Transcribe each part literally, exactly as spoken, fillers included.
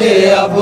दे अब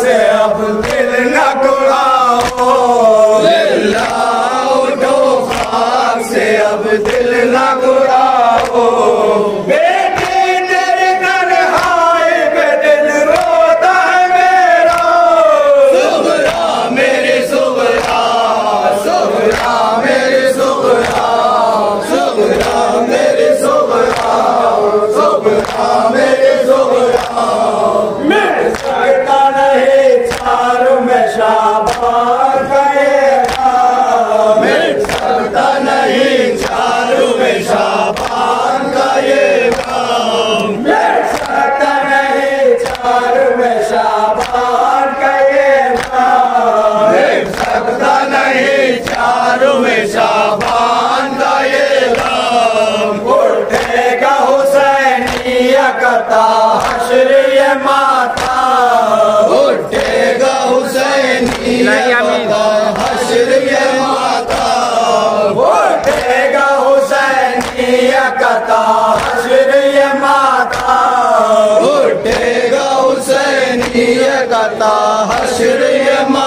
से अब दिल न कुड़ा माता उठेगा हुसैनिया कता हश्र।